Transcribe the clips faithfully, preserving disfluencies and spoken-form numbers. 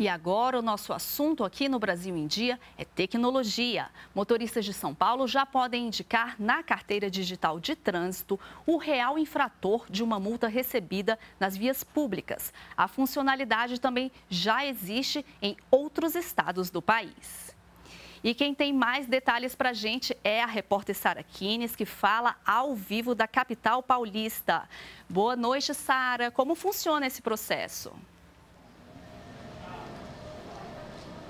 E agora o nosso assunto aqui no Brasil em Dia é tecnologia. Motoristas de São Paulo já podem indicar na Carteira Digital de Trânsito o real infrator de uma multa recebida nas vias públicas. A funcionalidade também já existe em outros estados do país. E quem tem mais detalhes para a gente é a repórter Sara Kines, que fala ao vivo da capital paulista. Boa noite, Sara. Como funciona esse processo?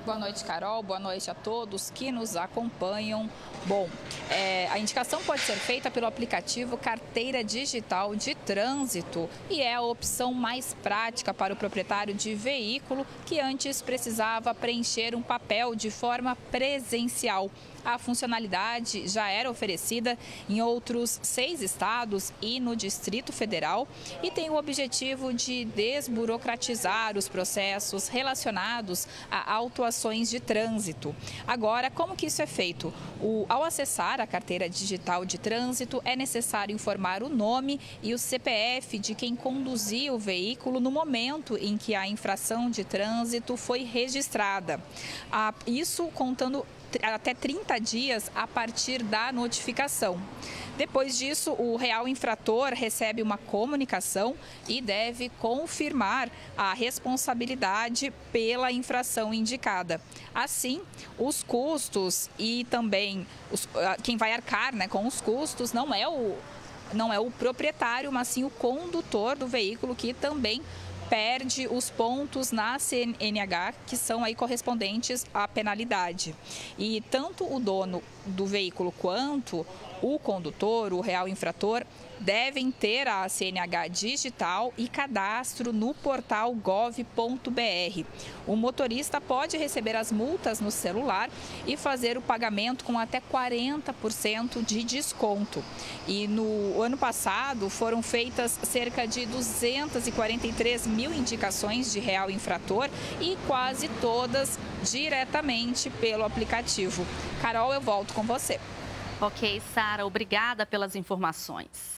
Boa noite, Carol. Boa noite a todos que nos acompanham. Bom, é, a indicação pode ser feita pelo aplicativo Carteira Digital de Trânsito e é a opção mais prática para o proprietário de veículo que antes precisava preencher um papel de forma presencial. A funcionalidade já era oferecida em outros seis estados e no Distrito Federal e tem o objetivo de desburocratizar os processos relacionados a autuações de trânsito. Agora, como que isso é feito? O, ao acessar a Carteira Digital de Trânsito, é necessário informar o nome e o C P F de quem conduzia o veículo no momento em que a infração de trânsito foi registrada. Ah, isso contando até trinta dias a partir da notificação. Depois disso, o real infrator recebe uma comunicação e deve confirmar a responsabilidade pela infração indicada. Assim, os custos e também os, quem vai arcar, né, com os custos não é o, não é o proprietário, mas sim o condutor do veículo, que também perde os pontos na C N H, que são aí correspondentes à penalidade. E tanto o dono do veículo quanto o condutor, o real infrator, devem ter a C N H digital e cadastro no portal gov ponto br. O motorista pode receber as multas no celular e fazer o pagamento com até quarenta por cento de desconto. E no ano passado foram feitas cerca de duzentas e quarenta e três mil indicações de real infrator e quase todas diretamente pelo aplicativo. Carol, eu volto com você. Ok, Sara, obrigada pelas informações.